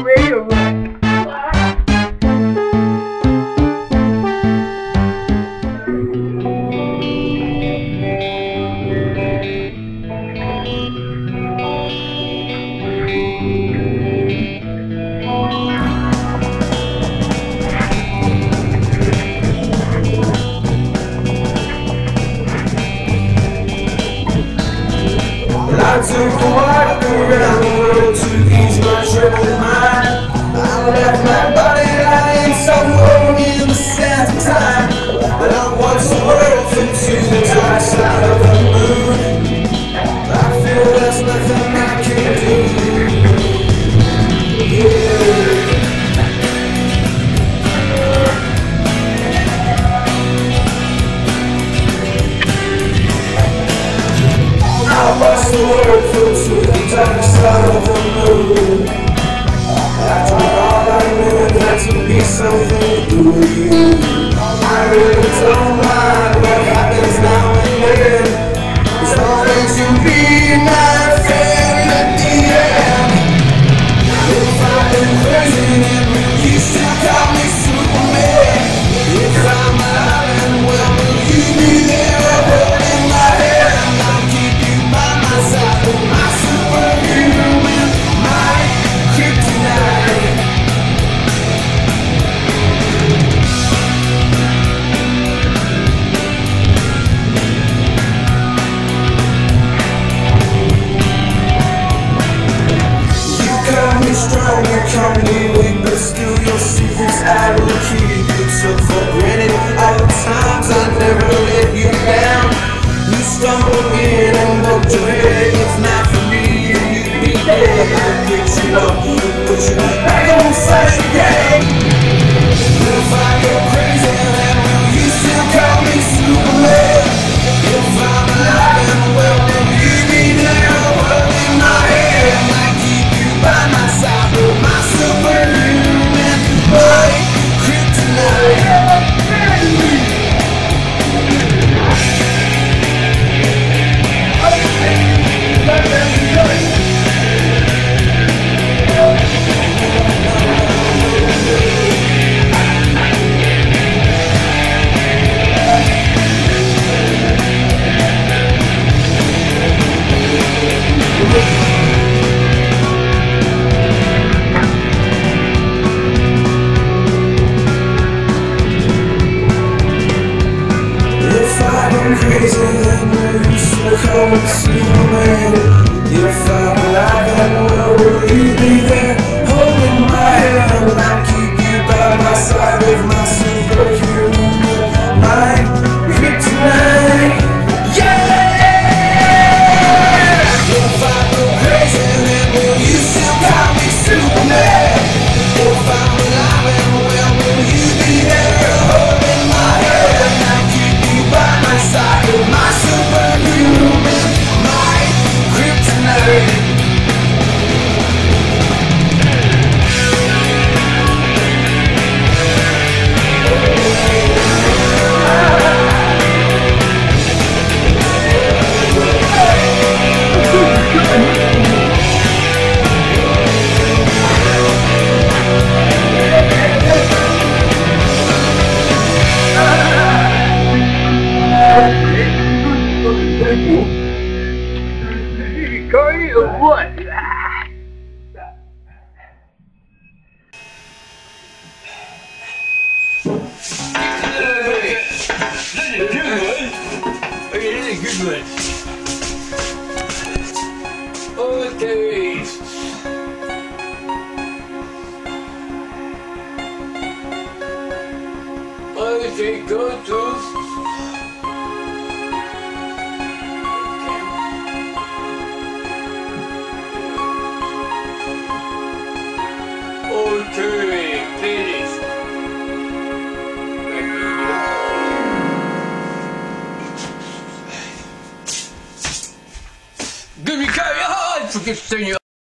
I took a walk around the world to ease my troubled mind. I left my body lying somewhere in the sands of time, but I watched the world turn to the dark side of the moon. I feel there's nothing I can do. Yeah. The world flows through the dark side of the moon. I thought all I knew had to be something to do with you. I really don't mind what happens now and then. It's all meant to be my friend at the end. If I've been crazy, you still call me Superman. If I'm alive and well, will you be there? I will in my head. I'll keep you by my side, my superhuman, my kryptonite. You got me strong, you call me weak, but still your secrets I will keep. You took for granted all the times I never let you down. You stumbled in and looked away. If not for me, you'd be dead. I picked you up, put you back on side again. If I go crazy, then will you still call me Superman? If I'm alive and well, will you be there? A world in my head, and I keep you by my side. But my superhuman, my kryptonite.